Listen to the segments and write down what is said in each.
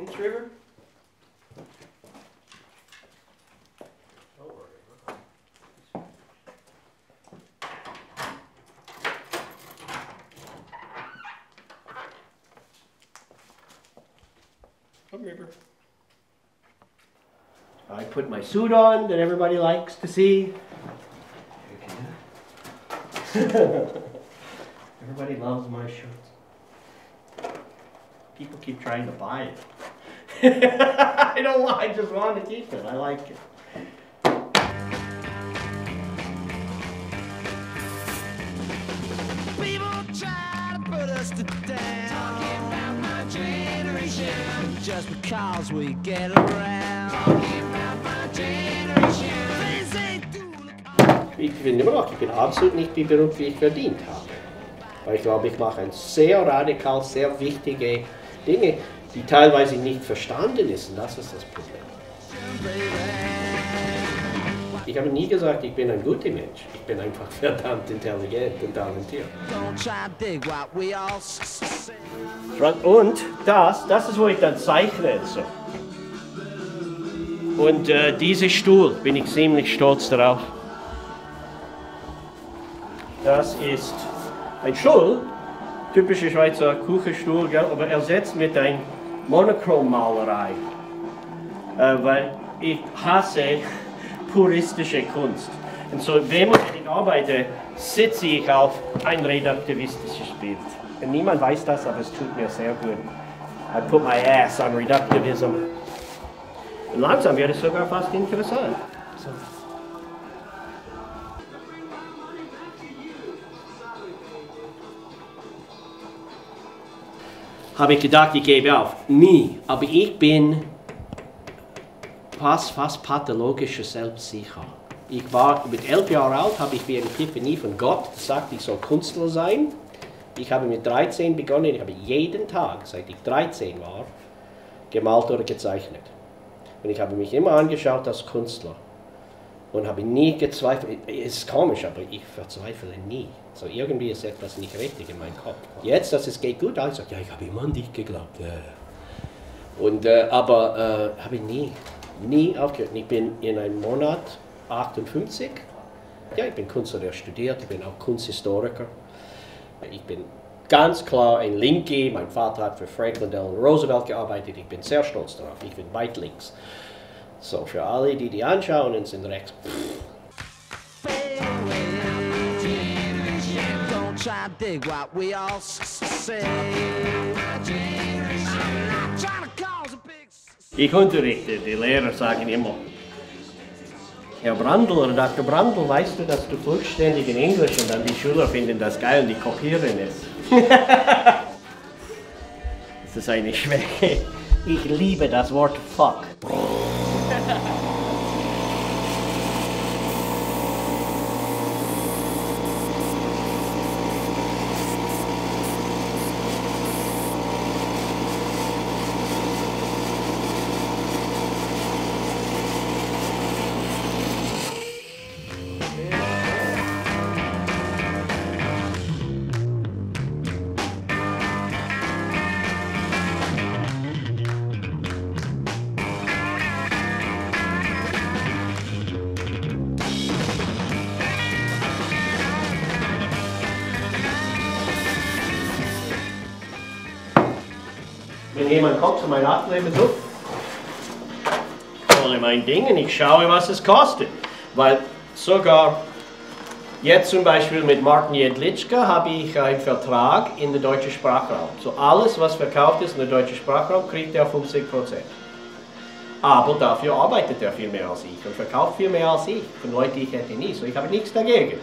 In this river? Come river. I put my suit on that everybody likes to see. Everybody loves my shirts. People keep trying to buy it. I just want to keep it. I like it. People try to put us to down. Talking about my generation. Just because we get around. Talking about my generation. Ich finde immer noch, ich bin absolut nicht die Beruf, wie ich verdient habe. Weil ich glaube, ich mache sehr radikal, sehr wichtige Dinge, die teilweise nicht verstanden ist. Und das ist das Problem. Ich habe nie gesagt, ich bin ein guter Mensch. Ich bin einfach verdammt intelligent und talentiert. Und das ist, wo ich dann zeichne. So. Und dieser Stuhl, bin ich ziemlich stolz darauf. Das ist ein Stuhl, typischer Schweizer Küchenstuhl, gell? Aber ersetzt mit einer Monochrom-Malerei, weil ich hasse puristische Kunst. Und so, wenn ich arbeite, sitze ich auf ein reduktivistisches Bild. Und niemand weiß das, aber es tut mir sehr gut. I put my ass on reductivism. Und langsam wird es sogar fast interessant. So. Habe ich gedacht, ich gebe auf. Nie. Aber ich bin fast pathologischer Selbstsicher. Ich war mit 11 Jahren alt, habe ich wie eine Epiphanie von Gott gesagt, ich soll Künstler sein. Ich habe mit 13 begonnen, ich habe jeden Tag, seit ich 13 war, gemalt oder gezeichnet. Und ich habe mich immer angeschaut als Künstler. Und habe nie gezweifelt. Es ist komisch, aber ich verzweifle nie. So irgendwie ist etwas nicht richtig in meinem Kopf. Jetzt, dass es geht gut, ich sage, ja, ich habe immer an dich geglaubt. Und, aber habe ich nie aufgehört. Ich bin in einem Monat 58. Ja, ich bin Künstler, der studiert. Ich bin auch Kunsthistoriker. Ich bin ganz klar ein Linke. Mein Vater hat für Franklin Del Roosevelt gearbeitet. Ich bin sehr stolz darauf. Ich bin weit links. So, für alle, die anschauen, und sind rechts. Ich unterrichte, die Lehrer sagen immer, Herr Brandl oder Dr. Brandl, weißt du, dass du vollständig in Englisch und dann die Schüler finden das geil und die kopieren es. Das ist eine Schwäche. Ich liebe das Wort fuck. Wenn jemand kommt zu meinem Ableben, so, ich hole mein Ding und ich schaue, was es kostet. Weil sogar jetzt zum Beispiel mit Martin Jedlitschka habe ich einen Vertrag in der deutschen Sprachraum. So alles, was verkauft ist in der deutschen Sprachraum, kriegt er 50%. Aber dafür arbeitet er viel mehr als ich und verkauft viel mehr als ich. Von Leuten, die ich hätte nie. So ich habe nichts dagegen.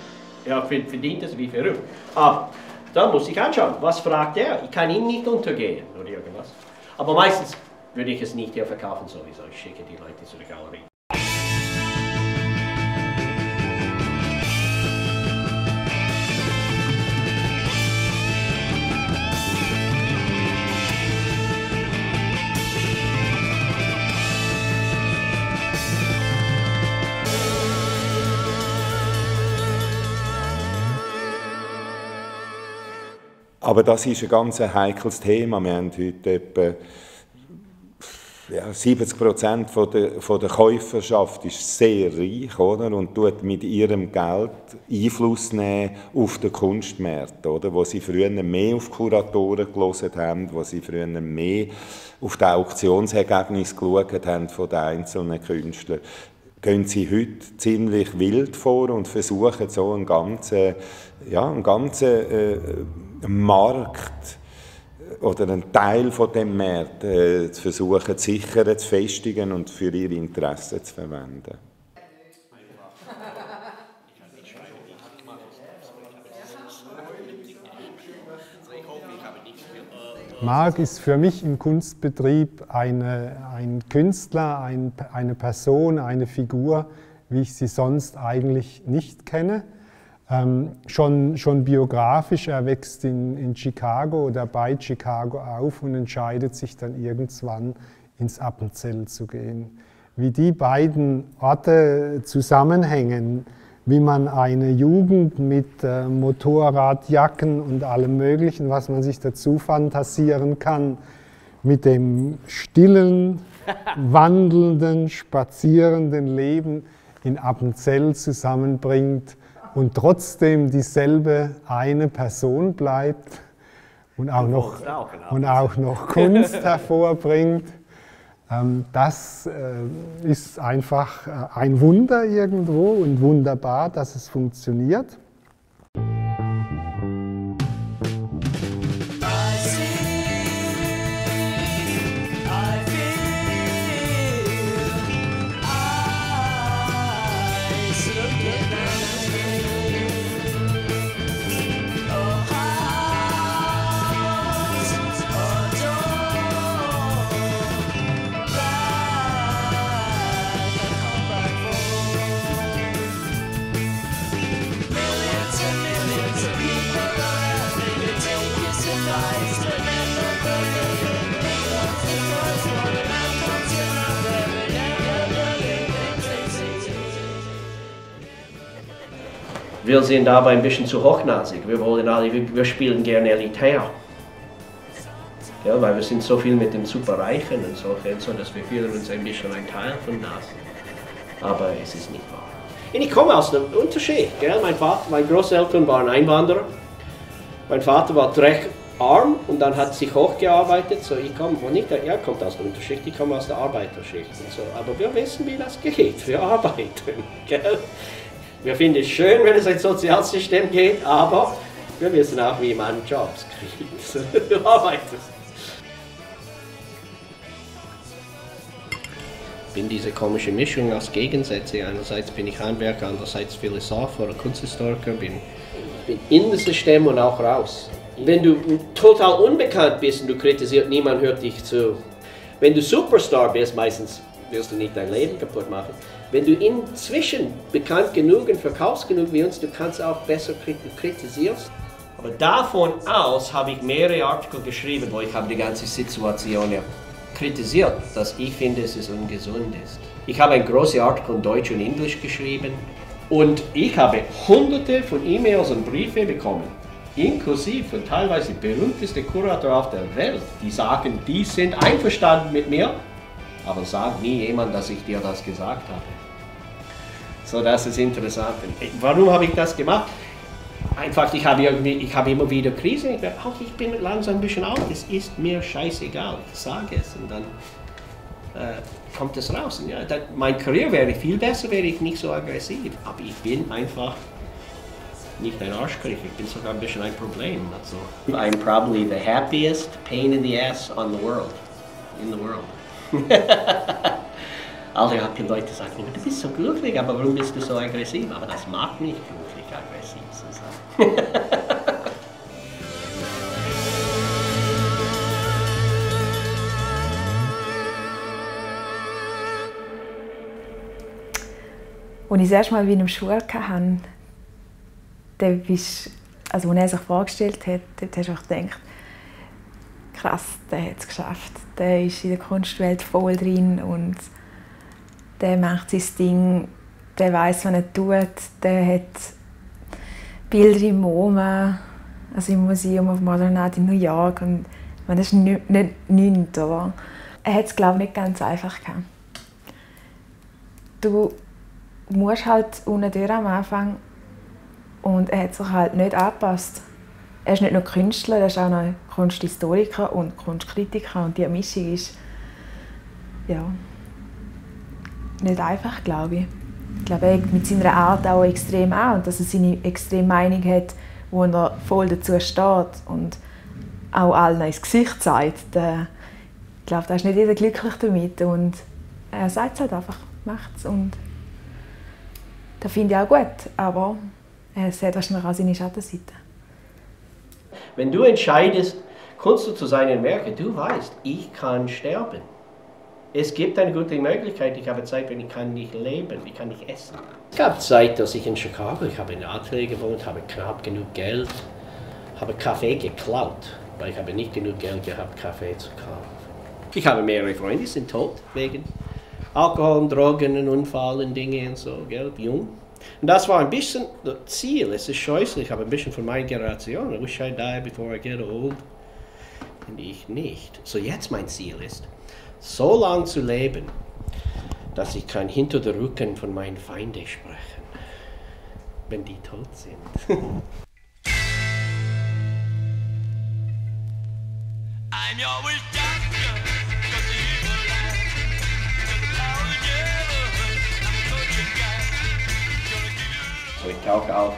Er verdient es wie verrückt. Aber dann muss ich anschauen, was fragt er? Ich kann ihm nicht untergehen oder irgendwas. Aber meistens würde ich es nicht hier verkaufen sowieso. Ich schicke die Leute zu der Galerie. Aber das ist ein ganz heikles Thema. Wir haben heute etwa ja, 70% von der Käuferschaft ist sehr reich, oder? Und tut mit ihrem Geld Einfluss nehmen auf den Kunstmarkt, oder? Wo sie früher mehr auf Kuratoren gehört haben, wo sie früher mehr auf die Auktionsergebnisse geschaut haben von den einzelnen Künstlern. Gehen sie heute ziemlich wild vor und versuchen so einen ganzen, ja, Markt oder einen Teil von dem Markt zu versuchen, zu sichern, zu festigen und für ihre Interessen zu verwenden. Mark ist für mich im Kunstbetrieb ein Künstler, eine Person, eine Figur, wie ich sie sonst eigentlich nicht kenne. Schon biografisch, er wächst in Chicago oder bei Chicago auf und entscheidet sich dann irgendwann ins Appenzell zu gehen. Wie die beiden Orte zusammenhängen, wie man eine Jugend mit Motorradjacken und allem Möglichen, was man sich dazu fantasieren kann, mit dem stillen, wandelnden, spazierenden Leben in Appenzell zusammenbringt und trotzdem dieselbe eine Person bleibt und auch noch Kunst hervorbringt. Das ist einfach ein Wunder irgendwo und wunderbar, dass es funktioniert. Wir sind aber ein bisschen zu hochnasig. Wir wollen alle, wir spielen gerne elitär. Ja, weil wir sind so viel mit den Superreichen und so, dass wir fühlen uns ein bisschen ein Teil von das. Aber es ist nicht wahr. Und ich komme aus dem Unterschied. Gell? Meine Großeltern waren Einwanderer. Mein Vater war recht arm und dann hat sich hochgearbeitet. So, ich komme, er kommt aus der Unterschicht, ich komme aus der Arbeiterschicht. Und so. Aber wir wissen, wie das geht. Wir arbeiten. Gell? Wir finden es schön, wenn es ein Sozialsystem geht, aber wir wissen auch, wie man Jobs kriegt. Du arbeitest. Ich bin diese komische Mischung aus Gegensätzen. Einerseits bin ich Handwerker, andererseits Philosoph oder Kunsthistoriker. Ich bin in das System und auch raus. Wenn du total unbekannt bist und du kritisierst, niemand hört dich zu. Wenn du Superstar bist, meistens wirst du nicht dein Leben kaputt machen. Wenn du inzwischen bekannt genug und verkaufst genug wie uns, du kannst auch besser kritisieren. Aber davon aus habe ich mehrere Artikel geschrieben, wo ich habe die ganze Situation ja kritisiert, dass ich finde, dass es ungesund ist. Ich habe einen großen Artikel in Deutsch und Englisch geschrieben und ich habe hunderte von E-Mails und Briefe bekommen, inklusive von teilweise berühmtesten Kuratoren auf der Welt, die sagen, die sind einverstanden mit mir, aber sag nie jemand, dass ich dir das gesagt habe. So, das ist interessant. Warum habe ich das gemacht? Einfach, ich habe immer wieder Krisen. Ich dachte, ich bin langsam ein bisschen auf. Es ist mir scheißegal. Ich sage es und dann kommt es raus. Ja, dann, meine Karriere wäre viel besser, wäre ich nicht so aggressiv. Aber ich bin einfach nicht ein Arschkriecher. Ich bin sogar ein bisschen ein Problem. Also, I'm probably the happiest pain in the ass on the world. In the world. Also ich habe die Leute gesagt, oh, du bist so glücklich, aber warum bist du so aggressiv? Aber das mag nicht glücklich aggressiv zu sein. Als ich das erste Mal in einem Schule hatte, also als er sich vorgestellt hat, habe ich gedacht, krass, der hat es geschafft. Der ist in der Kunstwelt voll drin und der macht sein Ding, der weiß, was er tut, der hat Bilder im MoMA, also im Museum of Modern Art in New York. Und das ist nichts, oder? er hat es, glaube ich, nicht ganz einfach gehabt. Du musst halt unten durch am Anfang, und er hat sich halt nicht angepasst. Er ist nicht nur Künstler, er ist auch noch Kunsthistoriker und Kunstkritiker, und diese Mischung ist, ja, nicht einfach, glaube ich. Ich glaube, er hat mit seiner Art auch extrem an, und dass er seine extreme Meinung hat, wo er voll dazu steht und auch allen ins Gesicht zeigt. Ich glaube, da ist nicht jeder glücklich damit, und er sagt es halt einfach, macht es, und das finde ich auch gut, aber es hat wahrscheinlich auch seine Schattenseite. Wenn du entscheidest, Kunst zu sein in Werke, du weißt, ich kann sterben. Es gibt eine gute Möglichkeit, ich habe Zeit, wenn ich kann nicht leben, ich kann nicht essen. Es gab Zeit, dass ich in Chicago, ich habe in der Atelier gewohnt, habe knapp genug Geld, habe Kaffee geklaut, weil ich habe nicht genug Geld gehabt, Kaffee zu kaufen. Ich habe mehrere Freunde, die sind tot wegen Alkohol, Drogen, Unfällen, Dinge und so, gell, jung. Und das war ein bisschen das Ziel, es ist scheußlich, aber ein bisschen von meiner Generation. I wish I die before I get old. Und ich nicht. So jetzt mein Ziel ist, so lange zu leben, dass ich kann hinter den Rücken von meinen Feinden sprechen, wenn die tot sind. Ich tauche auf,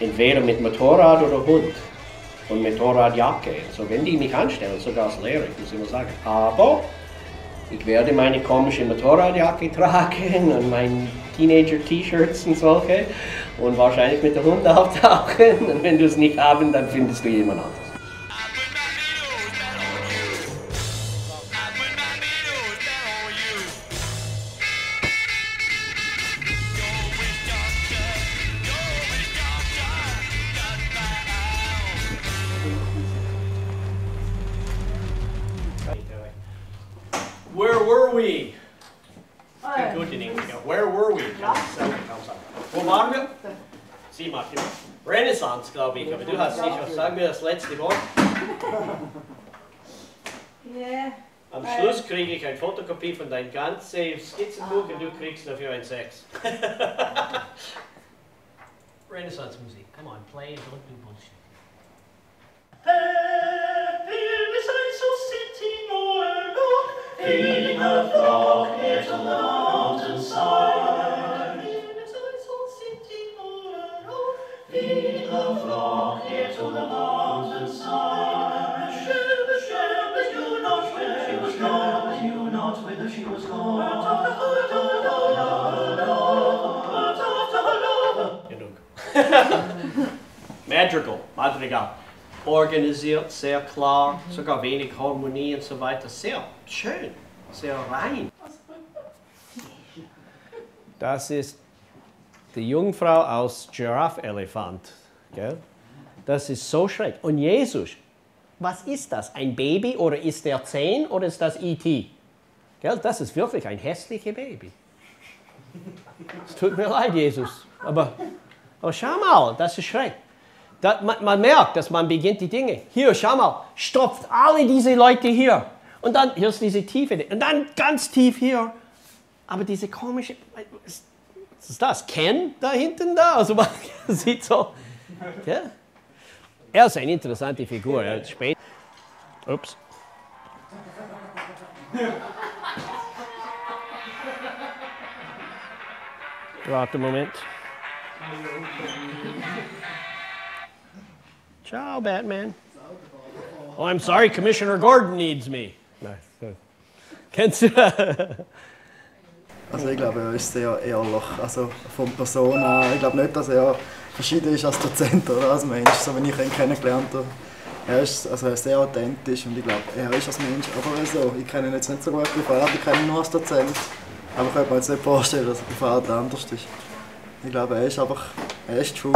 entweder mit Motorrad oder Hund und Motorradjacke. Also wenn die mich anstellen, sogar als Lehrer, ich muss immer sagen, aber ich werde meine komische Motorradjacke tragen und mein Teenager-T-Shirts und solche und wahrscheinlich mit dem Hund auftauchen, und wenn du es nicht haben, dann findest du jemand anderes. Where were we? Good in English. Where were we? Wo waren wir? Sie, Martin. Renaissance, glaube ich. Aber du hast sicher. Sagen wir das letzte Wort. Am Schluss kriege ich eine Fotokopie von deinem ganzen Skizzenbuch und du kriegst dafür ein 6. Renaissance Musik. Come on, play and don't do bullshit. In the fog, near the mountainside. In the fog, near to the mountainside. She was you not whether she was gone. You knew not whether she was gone. Madrigal, Madrigal. Organisiert, sehr klar, sogar wenig Harmonie und so weiter. Sehr schön, sehr rein. Das ist die Jungfrau aus Giraffe-Elefant. Das ist so schräg. Und Jesus, was ist das? Ein Baby oder ist der 10 oder ist das E.T.? Das ist wirklich ein hässliches Baby. Es tut mir leid, Jesus. Aber schau mal, das ist schräg. Man merkt, dass man beginnt die Dinge. Hier, schau mal, stopft alle diese Leute hier. Und dann, hier ist diese Tiefe. Und dann ganz tief hier. Aber diese komische, was ist das? Ken da hinten da? Also man sieht so. Ja. Er ist eine interessante Figur. Er ist spät. Ups. Warte einen Moment. Ciao, Batman. Oh, I'm sorry, Commissioner Gordon needs me. Nice. Kennst du das? Also ich glaube, er ist sehr ehrlich, also von Person an. Ich glaube nicht, dass er verschieden ist als Dozent oder als Mensch, so wie ich ihn kennengelernt habe. Er ist sehr authentisch, und ich glaube, er ist als Mensch, aber so. Ich kenne ihn jetzt nicht so gut privat, ich kenne ihn nur als Dozent. Aber ich könnte mir jetzt nicht vorstellen, dass er privat anders ist. Ich glaube, er ist einfach, er ist true.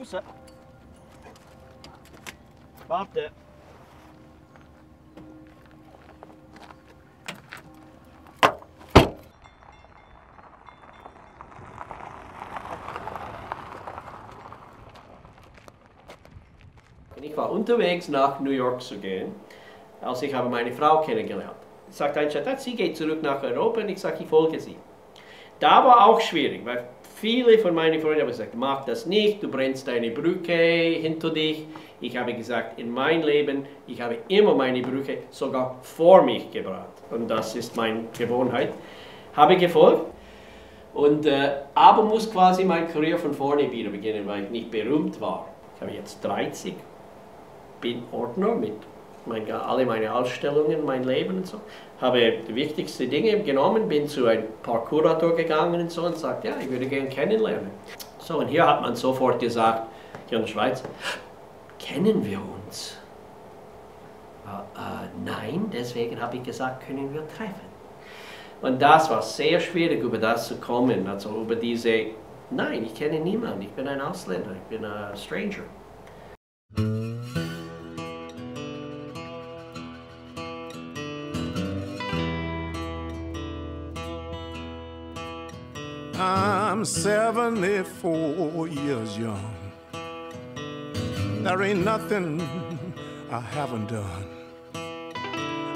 Füße. Warte. Ich war unterwegs nach New York zu gehen, als ich habe meine Frau kennengelernt. Sie sagt anstatt, sie geht zurück nach Europa und ich sage, ich folge sie. Da war auch schwierig, weil viele von meinen Freunden haben gesagt, mach das nicht, du brennst deine Brücke hinter dich. Ich habe gesagt, in meinem Leben, ich habe immer meine Brücke sogar vor mich gebracht. Und das ist meine Gewohnheit. Habe gefolgt. Und, aber muss quasi meine Karriere von vorne wieder beginnen, weil ich nicht berühmt war. Ich habe jetzt 30, bin Ordner mit alle meine Ausstellungen, mein Leben und so. Habe die wichtigsten Dinge genommen, bin zu einem Parkurator gegangen und so und sagte, ja, ich würde gerne kennenlernen. So, und hier hat man sofort gesagt, hier in der Schweiz, kennen wir uns? Nein, deswegen habe ich gesagt, können wir treffen. Und das war sehr schwierig, über das zu kommen, also über diese, nein, ich kenne niemanden, ich bin ein Ausländer, ich bin ein Stranger. I'm 74 years young. There ain't nothing I haven't done.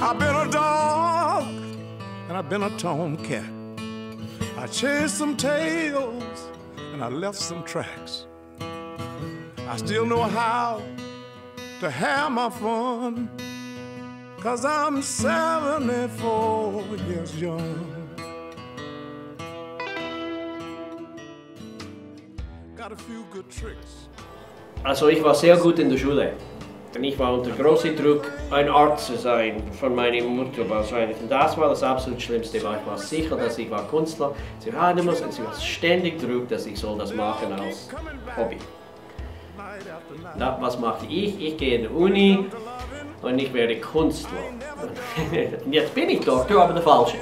I've been a dog and I've been a tomcat. I chased some tails and I left some tracks. I still know how to have my fun, 'cause I'm 74 years young. Also ich war sehr gut in der Schule und ich war unter großem Druck, ein Arzt zu sein, von meiner Mutter wahrscheinlich. Und das war das absolut Schlimmste, weil ich war sicher, dass ich war Künstler. Sie hatte muss und sie war ständig Druck, dass ich soll das machen als Hobby. Na, was mache ich? Ich gehe in die Uni und ich werde Künstler. Und jetzt bin ich Doktor, aber der Falsche.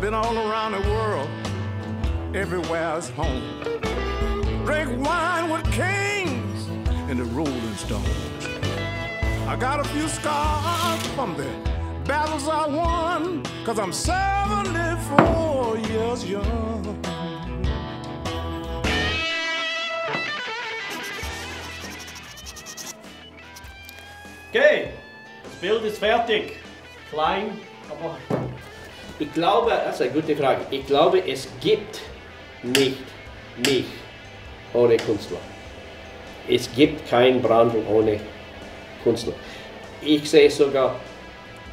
Been all around the world, everywhere's home. Drink wine with kings and the Rolling Stones. I got a few scars from the battles I won, 'cause I'm 74 years young. Okay, das Bild ist fertig. Klein, aber... Ich glaube, das ist eine gute Frage, ich glaube, es gibt nicht mich ohne Künstler. Es gibt kein Brandl ohne Künstler. Ich sehe sogar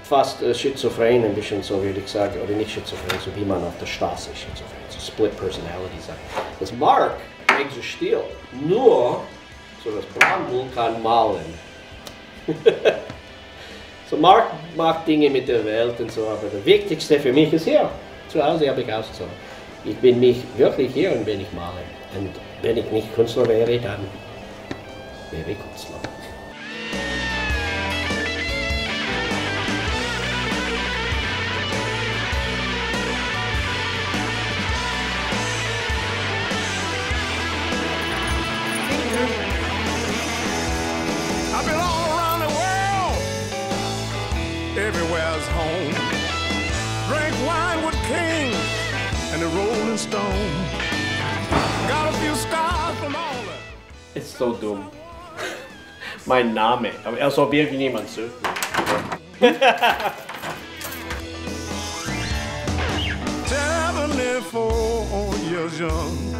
fast schizophren, ein bisschen so würde ich sagen, oder nicht schizophren, so wie man auf der Straße schizophren, so Split Personality sagt. Das Mark existiert nur, so dass Brandl kann malen. So, Mark macht Dinge mit der Welt und so, aber das Wichtigste für mich ist hier. Zu Hause habe ich ausgezogen. Ich bin mich wirklich hier und wenn ich male. Und wenn ich nicht Künstler wäre, dann wäre ich Künstler. Everywhere's home. Drink wine with King and the Rolling Stone. Got a few scars from all that. It's so dumm. Mein Name. Aber also wirklich niemand so. Seven four years young.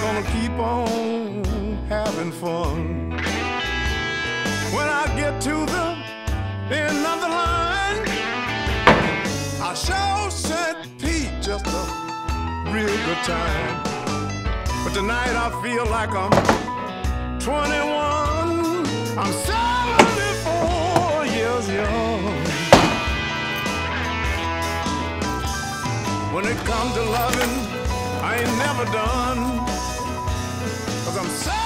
Gonna keep on having fun. When I get to the end of the line, I sure said Pete just a real good time. But tonight I feel like I'm 21. I'm 74 years young. When it comes to loving, I ain't never done. 'Cause I'm 74.